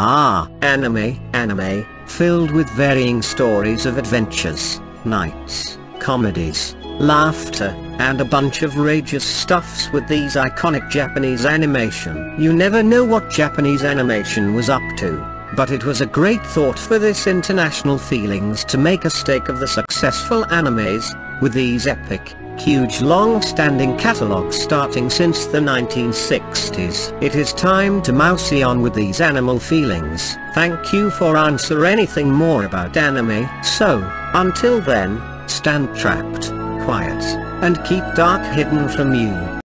Anime, filled with varying stories of adventures, nights, comedies, laughter, and a bunch of rageous stuffs with these iconic Japanese animation. You never know what Japanese animation was up to, but it was a great thought for this international feelings to make a stake of the successful animes, with these epic, huge long-standing catalogues starting since the 1960s. It is time to mousey on with these animal feelings. Thank you for answer anything more about anime. So, until then, stand trapped, quiet, and keep dark hidden from you.